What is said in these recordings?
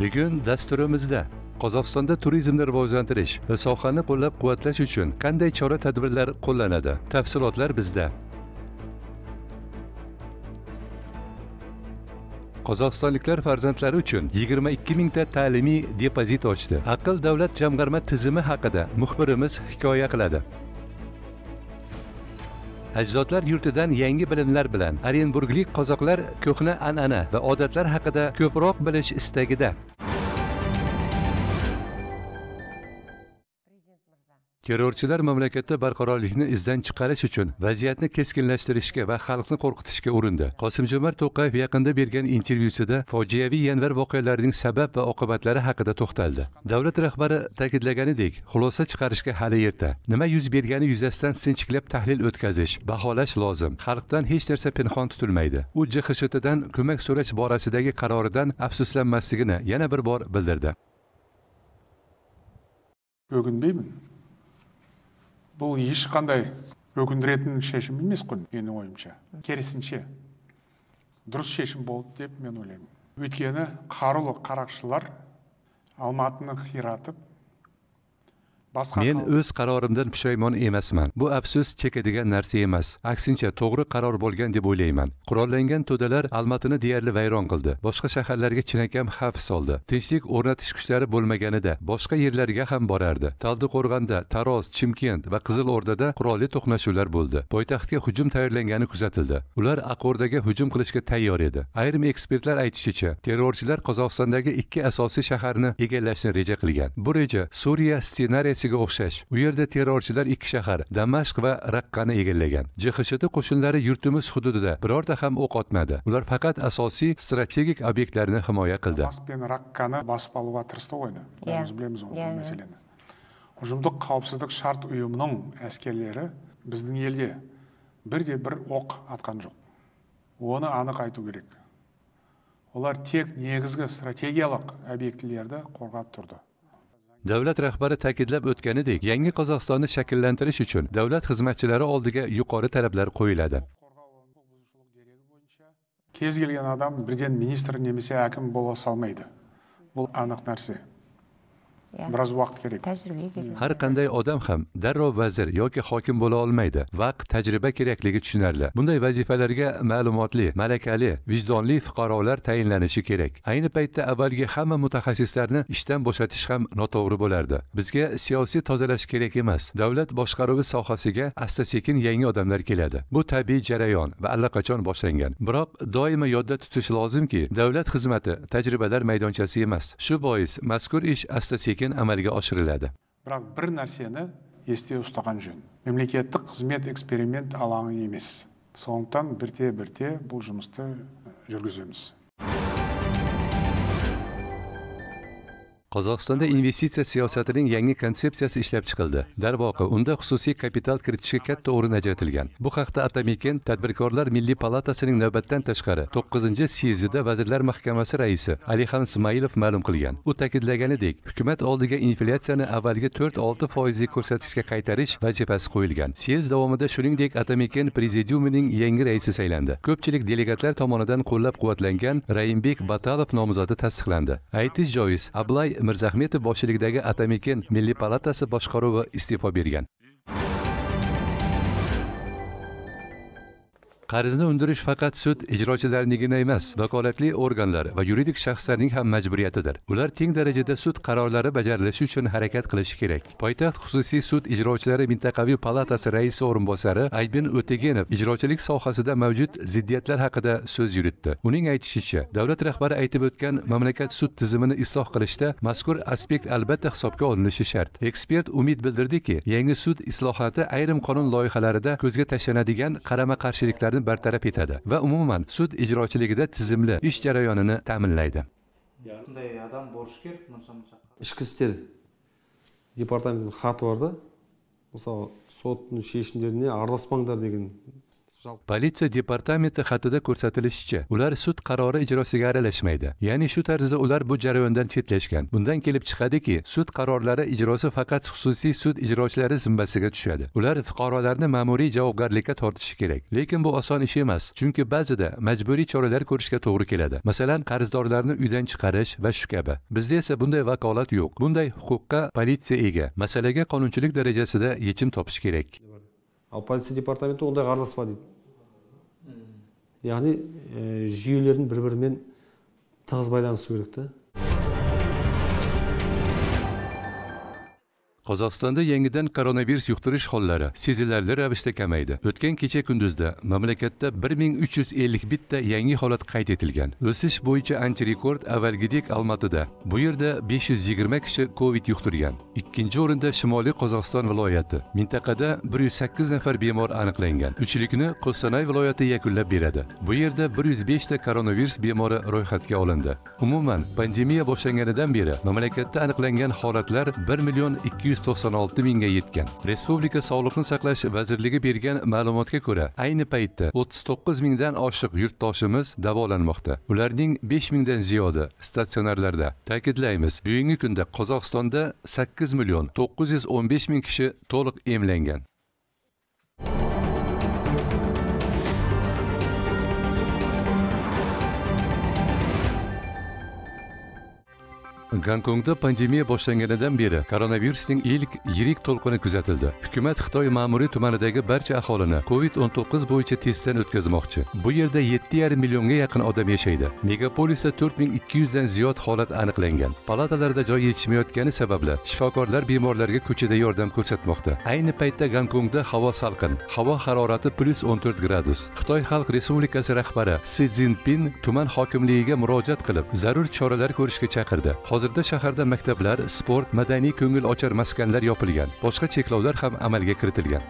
Bugun dasturimizda Qozog'istonda turizmni rivojlantirish va sohani qo'llab-quvvatlash uchun qanday chora-tadbirlar qo'llanadi? Tafsilotlar bizda. Qozog'istonliklar farzandlari uchun 22 000 ta ta'limiy depozit ochdi. Aql davlat jamg'arma tizimi haqida muxbirimiz hikoya qiladi. Ajdodlar yurtidan yangi bilimlar bilan Orenburglik qozoqlar ko'hna an'ana va odatlar haqida ko'proq bilish istagida. Terrorchilar mamlakatda barqarorlikni izdan chiqarish uchun vaziyatni keskinlashtirishga va xalqni qo'rqitishga urindi. Qosim Jomart Toqayev yaqinda bergan intervyusida fojiaviy yanvar voqealarining sabab va oqibatlari haqida to'xtaldi. Davlat rahbari ta'kidlaganidek, xulosa chiqarishga hali erta. Nima yuz bergani yuzasidan sinchiklab tahlil o'tkazish, baholash lozim. Xalqdan hech narsa pinhon tutilmaydi. U JHShTdan ko'mak so'rash borasidagi qaroridan afsuslanmasligini yana bir bor bildirdi. Бұл ешқандай өкіндіретін шешім емес қой, менің ойымша. Керісінше, дұрыс шешім болды деп мен ойлаймын. Өйткені қарулы қарақшылар Алматыны қиратып, men o'z qarorimdan pushaymon emasman. Bu afsus chekadigan narsa emas. Aksincha to'g'ri qaror bo'lgan deb o'ylayman. Qurollangan to'dalar Almatini deyarli vayron qildi. Boshqa shaharlarga chinakam xavf soldi. Tinchlik o'rnatish kuchlari bo'lmaganida boshqa yerlarga ham borardi. Taldiqo'rg'onda, Taroz, Chimkent va Qizil O'rdada qurolli to'qnashuvlar bo'ldi. Poytaxtga hujum tayyorlangani kuzatildi. Ular Aqordaga hujum qilishga tayyor edi. Ayrim ekspertlar aytishicha, terrorchilar Qozog'istondagi 2 asosiy shaharni egallashni reja qilgan. Bu reja Suriya ssenariy o'xshash. U yerda terrorchilar 2 shahar, Damashq va Raqqani egallagan. JHShT qo'shinlari yurtimiz hududida birorta ham o'q otmadi. Ular faqat asosiy strategik obyektlarni himoya qildi. Damashq va Raqqani bosib olishga tirishdi o'yini. Biz bilamiz bu masalani. Hujumda xavfsizlik shart uyumining askarlari bizning elga birdan-bir o'q atgan yo'q. Uni aniq aytib kerak. Ular tek negizgi strategiyalik obyektlarni qo'rg'ab turdi. Davlat rahbari ta'kidlab o'tganidek, yangi Qozog'istonni shakllantirish uchun davlat xizmatchilari oldiga yuqori talablar qo'yiladi. Kez kelgan odam birdan ministr nemese hakim bo'la olmaydi. Bu aniq narsa. Biroz vaqt kerak. Har qanday odam ham darrov vazir yoki hokim bo'la olmaydi. Vaqt, tajriba kerakligi tushunarli. Bunday vazifalarga ma'lumotli, malakali, vijdonli fuqarolar tayinlanishi kerak. Ayni paytda avvalgi hamma mutaxassislarni ishdan bo'shatish ham noto'g'ri bo'lardi. Bizga siyosiy tozalash kerak emas. Davlat boshqaruvi sohasiga asta-sekin yangi odamlar keladi. Bu tabiiy jarayon va allaqachon boshlangan. Biroq doimo yodda tutish lozimki, davlat xizmati tajribalar maydonchasi emas. Shu bois mazkur ish asta-sekin amalga oshiriladi. Biroq bir narsani esda tutagan jun. Mamlakatda xizmat eksperiment alami emas. So'ngdan birta-birta bu жұмысты жүргіземіз. Qozog'istonda investitsiya siyosatining yangi konsepsiyasi ishlab chiqildi. Darvoqa, unda xususiy kapital kiritishga katta o'rin ajratilgan. Bu haqda Atameken Tadbirkorlar Milliy palatasining navbatdan tashqari 9-sessiyasida Vazirlar Mahkamasi raisi Alihan Simayilov ma'lum qilgan. U ta'kidlaganidek, hukumat oldiga inflyatsiyani avvalgi 4-6% ko'rsatishga qaytarish vazifasi qo'yilgan. Siyos davomida shuningdek Atameken prezidiumining yangi raisi saylandi. Ko'pchilik delegatlar tomonidan qo'llab-quvvatlangan Rayinbek Batalov nomzodi tasdiqlandi. Aytish joiz, Ablay Mirzaxmetov boshchiligidagi Atameken Milliy palatasi boshqaruvi iste'fo bergan. Qarzni undirish faqat sud ijrochilarinigina emas, vakolatli organlar va yuridik shaxslarning ham majburiyatidir. Ular teng darajada sud qarorlari bajarilishi uchun harakat qilishi kerak. Poytaxt xususiy sud ijrochilari mintaqaviy palatasi raisi o'rinbosari Aybin Ötegenov ijrochilik sohasida mavjud ziddiyatlar haqida so'z yuritdi. Uning aytishicha, davlat rahbari aytib o'tgan mamlakat sud tizimini isloh qilishda mazkur aspekt albatta hisobga olinishi shart. Ekspert umid bildirdiki, yangi sud islohoti ayrim qonun loyihalarida ko'zga tashlanadigan qarama-qarshiliklarni bartaraf etadi va umuman sud ijrochiligida tizimli ish jarayonini ta'minlaydi. Ichki ishlar departamentining xati borda, masalan, sudning shechimlariga aralashmanglar degan Politsiya departamenti xatida ko'rsatilishicha, ular sud qarori ijrosiga aralashmaydi. Ya'ni shu tarzda ular bu jarayondan chetlashgan. Bundan kelib chiqadiki, sud qarorlari ijrosi faqat xususiy sud ijrochilari zimmasiga tushadi. Ular fuqarolarni ma'muriy javobgarlikka tortishi kerak. Lekin bu oson ish emas, chunki ba'zida majburiy choralar ko'rishga to'g'ri keladi. Masalan, qarzdorlarni uydan chiqarish va shu kabi. Bizda esa bunday vakolat yo'q. Bunday huquqqa politsiya ega. Masalaga qonunchilik darajasida yechim topish kerak. Politsiya departamenti unday aralashma deydi. Ya'ni juyularning bir-biridan tog'iz байланысы kerak-da. Qozog'istonda yangidan koronavirus yuqtirish hollari sezilarli ravishda kamaydi. O'tgan kecha kunduzda mamlakatda 1351 ta yangi holat qayd etilgan. O'sish bo'yicha antirekord avvalgidek Almatida. Bu yerda 520 kishi COVID yuqtirgan. Ikkinchi o'rinda Shimoliy Qozog'iston viloyati. Mintaqada 108 nafar bemor aniqlangan. Uchlikni Qo'stanay viloyati yakunlab beradi. Bu yerda 105 ta koronavirus bemori ro'yxatga olindi. Umuman, pandemiya boshlanganidan beri mamlakatda aniqlangan holatlar 1.296.000 ga yetgan. Respublika Sog'liqni saqlash vazirligi bergan ma'lumotga ko'ra, ayni paytda 39.000 dan oshiq yurtdoshimiz davolanmoqda. Ularning 5.000 dan ziyodi statsionarlarda. Ta'kidlaymiz, bugungi kunda Qozog'istonda 8.915.000 kishi to'liq emlangan. Gonkongda pandemiya boshlanganidan beri koronavirusning ilk yirik to'lqini kuzatildi. Hukumat Xitoy ma'muriy tumanidagi barcha aholini COVID-19 bo'yicha testdan o'tkazmoqchi. Bu yerda 7,5 millionga yaqin odam yashaydi. Megapolisda 4200 dan ziyod holat aniqlangan. Palatalarda joy yetishmayotgani sababli shifokorlar bemorlarga ko'chada yordam ko'rsatmoqda. Ayni paytda Gonkongda havo salqin, havo harorati +14 gradus. Xitoy Xalq Respublikasi rahbari Si Jinpin tuman hokimligiga murojaat qilib, zarur choralar ko'rishga chaqirdi. Hozirda shaharda maktablar, sport, madaniy ko'ngil ochar maskanlar yopilgan. Boshqa cheklovlar ham amalga kiritilgan.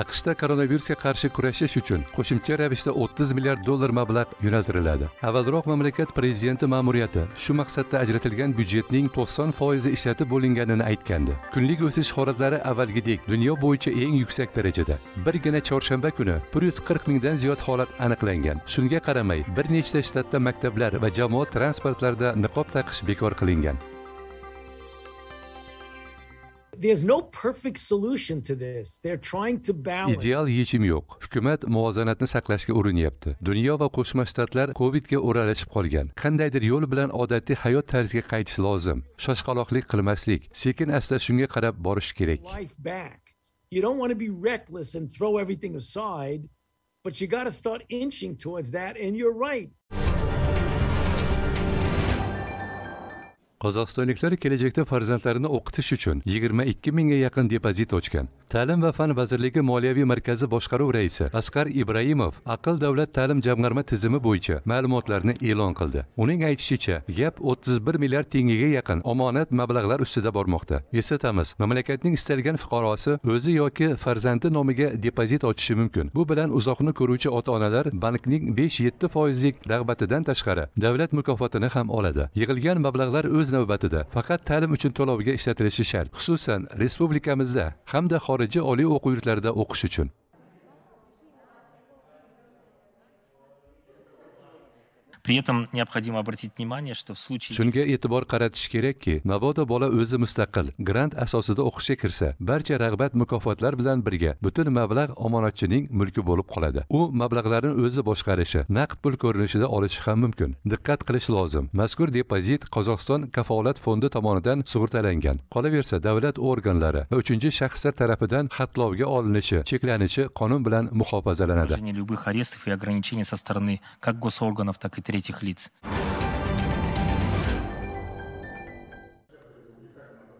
AQShda koronavirusga qarshi kurashish uchun qo'shimcha ravishda $30 milliard mablag' yo'naltiriladi. Avvalroq mamlakat prezidenti ma'muriyati shu maqsadda ajratilgan byudjetning 90% ishlatib bo'linganini aytgandi. Kunlik o'sish holatlari avvalgidek dunyo bo'yicha eng yuksak darajada. Birgina chorshanba kuni 140 mingdan ziyod holat aniqlangan. Shunga qaramay, bir nechta shtatda maktablar va jamoat transportlarida niqob taqish bekor qilingan. Ideal yechim yo'q. Hukumat muvozanatni saqlashga urinyapti. Dunyo va Qo'shma Shtatlar COVIDga o'ralashib qolgan. Qandaydir yo'l bilan odatiy hayot tarziga qaytish lozim. Shoshqaloqlik qilmaslik, sekin-asta shunga qarab borish kerak. You don't want to be reckless and throw everything aside, but you got to start inching towards that, and you're right. Qozog'istonliklar kelajakda farzandlarini o'qitish uchun 22 mingga yaqin depozit ochgan. Ta'lim va fan vazirligi moliyaviy markazi boshqaruv raisi Askar İbrahimov Aql davlat ta'lim jamg'arma tizimi bo'yicha ma'lumotlarni e'lon qildi. Uning aytishicha, gap 31 milliard tengaga yaqin omonat mablag'lar ustida bormoqda. Eslatamiz, mamlakatning istalgan fuqarosi o'zi yoki farzandi nomiga depozit ochishi mumkin. Bu bilan uzoqni ko'ruvchi ota-onalar bankning 5-7% rag'batidan tashqari davlat mukofotini ham oladi. Yig'ilgan mablag'lar o'z navbatida faqat ta'lim uchun to'lovga ishlatilishi shart, xususan respublikamizda hamda xorijiy oliy o'quv yurtlarida o'qish uchun. При этом необходимо обратить внимание, что в случае Shunga e'tibor qaratish kerakki, mabodo bola o'zi mustaqil grant asosida o'qishga kirsa, barcha rag'bat mukofotlar bilan birga butun mablag' omonatchining mulki bo'lib qoladi. U mablag'larni o'zi boshqarishi, naqd pul ko'rinishida olishi ham mumkin. Diqqat qilish lozim. Mazkur depozit Qozog'iston kafolat fondi tomonidan sug'urtalangan. Qolaversa, davlat organlari va uchinchi shaxslar tarafidan xatlovga olinishi, cheklanishi qonun bilan muhofazalanadi. Любых арестов и ограничений со стороны как госорганов, так и третьих лиц.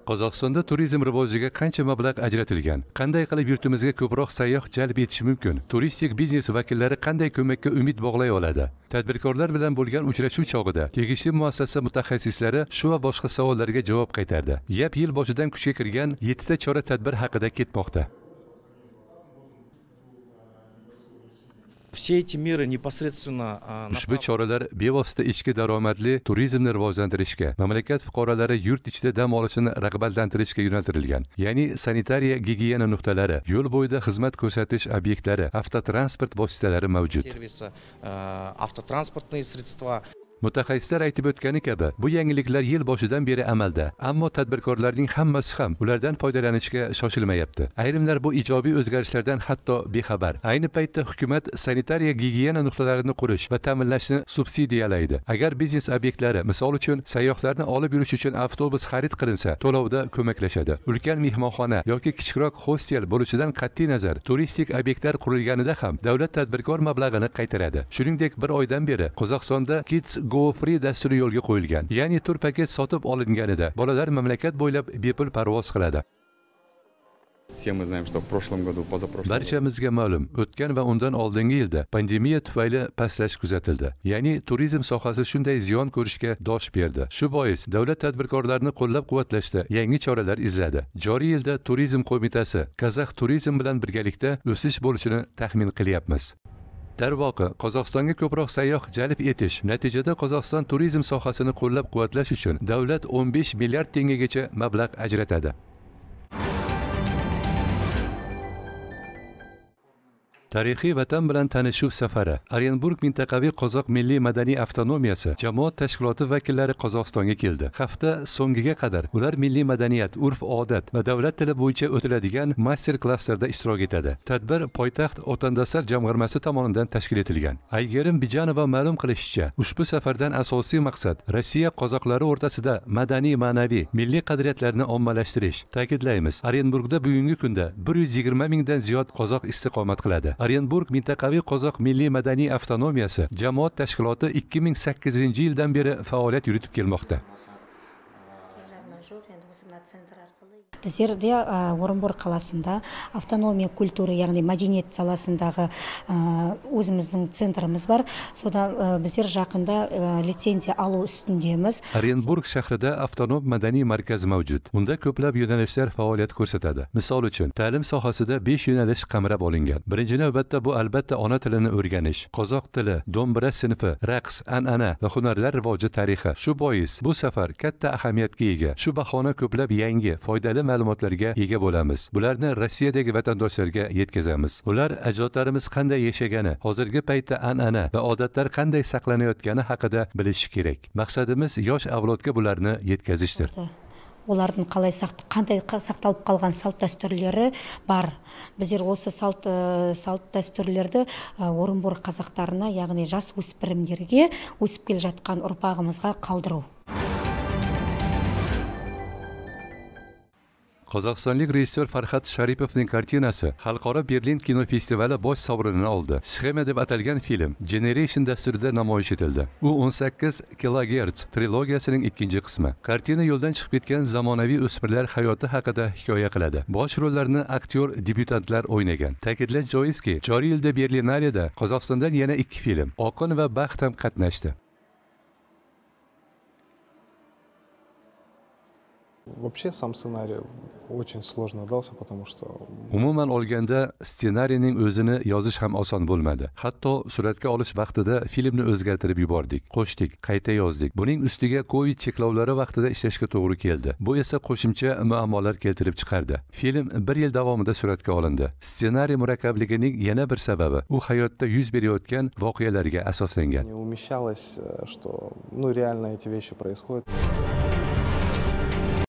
Qozog'istonda turizm rivojiga qancha mablag' ajratilgan? Qanday qilib yurtimizga ko'proq sayyoh jalb etish mumkin? Turistik biznes vakillari qanday ko'makka umid bog'lay oladi? Tadbirkorlar bilan bo'lgan uchrashuv chog'ida tegishli muassasa mutaxassislari shu va boshqa savollarga javob qaytardi. Yil boshidan kuchga kirgan 7 ta chora tadbir haqida ketmoqda. Ushbu choralar bevosita ichki daromadli turizmni rivojlantirishga, mamlakat fuqarolari yurt ichida dam olishini rag'batlantirishga yo'naltirilgan. Ya'ni sanitariya gigiyena nuqtalari, yo'l bo'yida xizmat ko'rsatish obyektlari, avtotransport vositalari mavjud. Mutaxassislar aytib o'tgani kabi, bu yangiliklar yil boshidan beri amalda, ammo tadbirkorlarning hammasi ham ulardan foydalanishga shoshilmayapti. Ayrimlar bu ijobiy o'zgarishlardan hatto bexabar. Ayni paytda hukumat sanitariya gigiyena nuqtalarini qurish va ta'minlashni subsidiyalaydi. Agar biznes obyektlari, misol uchun, sayyohlarni olib yurish uchun avtobus xarid qilinsa, to'lovda ko'maklashadi. Ulkan mehmonxona yoki kichikroq hostel bo'lishidan qat'iy nazar, turistik obyektlar qurilganida ham davlat tadbirkor mablag'ini qaytaradi. Shuningdek, bir oydan beri Qozog'istonda Kids Go Free dasturi yo'lga qo'yilgan. Ya'ni tur paket sotib olinganida bolalar mamlakat bo'ylab bepul parvoz qiladi. Barchamizga ma'lum, o'tgan va undan oldingi yilda pandemiya tufayli pastlash kuzatildi. Ya'ni turizm sohasi shunday ziyon ko'rishga dosh berdi. Shu bois davlat tadbirkorlarini qo'llab-quvvatlashda yangi choralar izladi. Joriy yilda Turizm qo'mitasi Kazakh turizm bilan birgalikda o'sish bo'lishini taxmin qilyapmiz. Darvoqa, Qozog'istonga ko'proq sayyoh jalb etish, natijada Qozog'iston turizm sohasini qo'llab-quvvatlash uchun davlat 15 milliard tengagacha mablag' ajratadi. Tarixiy vatan bilan tanishuv safari. Orenburg mintaqaviy qozoq milliy madaniy avtonomiyasi jamoat tashkiloti vakillari Qozog'istonga keldi. Hafta so'ngiga qadar ular milliy madaniyat, urf-odat va davlat tili bo'yicha o'tiladigan master klasslarda ishtirok etadi. Tadbir poytaxt Otandasar jamg'armasi tomonidan tashkil etilgan. Aygerim Bijanova ma'lum qilishicha, ushbu safardan asosiy maqsad Rossiya qozoqlari o'rtasida madaniy, ma'naviy, milliy qadriyatlarni ommalashtirish. Ta'kidlaymiz, Orenburgda bugungi kunda 120 mingdan ziyod qozoq istiqomat qiladi. Orenburg mintaqaviy qozoq milliy madaniy avtonomiyasi jamoat tashkiloti 2008-yildan beri faoliyat yuritib kelmoqda. Bizde Orenburg қаласында автономия культуры, яғни мәдениет саласындағы өзіміздің центрimiz бар. Содан біздер жақында лицензия алу үстіндеміз. Orenburg шаһрында avtonom madaniy markaz mavjud. Unda ko'plab yo'nalishlar faoliyat ko'rsatadi. Misol uchun, ta'lim sohasida 5 yo'nalish qamrab olingan. Birinchi navbatda bu albatta ona tilini o'rganish, qozoq tili, do'mbira sinfi, raqs, an'ana va hunarlar rivoji tarixi. Shu bois bu safar katta ahamiyatga ega. Shu bahona ko'plab yangi, foydali ma'lumotlarga ega bo'lamiz. Bularni Rossiyadagi vatandoshlarga yetkazamiz. Ular ajdodlarimiz qanday yashagani, hozirgi paytda an'ana va odatlar qanday saqlanayotgani haqida bilishi kerak. Maqsadimiz yosh avlodga bularni yetkazishdir. Ularning qanday saqtalib qolgan salt-dasturlari bor. Bizlar o'sha salt-dasturlarni Orenburg qozoqlarina, ya'ni yosh o'spirimlarga, o'sib kelib жатқан urpog'imizga qoldiruv. Qozog'istonlik rejissor Farhad Sharipovning kartinasi Xalqaro Berlin kino festivali bosh sovrinini oldi. Sxema deb atalgan film Generation dasturida namoyish etildi. U 18 kilohertz trilogiyasining 2-qismi. Kartina yo'ldan chiqib ketgan zamonaviy o'smirlar hayoti haqida hikoya qiladi. Bosh rollarni aktyor-debyutantlar o'ynagan. Ta'kidlash joizki, joriy yilda Berlinaleda Qozog'istondan yana 2 film Oqin va Baxt ham qatnashdi. Вообще сам сценарий очень сложно дался, потому что umuman olganda ssenariyning o'zini yozish ham oson bo'lmadi. Hatto suratga olish vaqtida filmni o'zgartirib yubordik, qo'shdik, qayta yozdik. Buning ustiga COVID cheklovlari vaqtida ishlashga to'g'ri keldi. Bu esa qo'shimcha muammolar keltirib chiqardi. Film 1 yil davomida suratga olindi. Ssenariy murakkabligining yana bir sababi u hayotda yuz berayotgan voqealarga asoslangan. Не умещалось, что реально эти вещи происходят.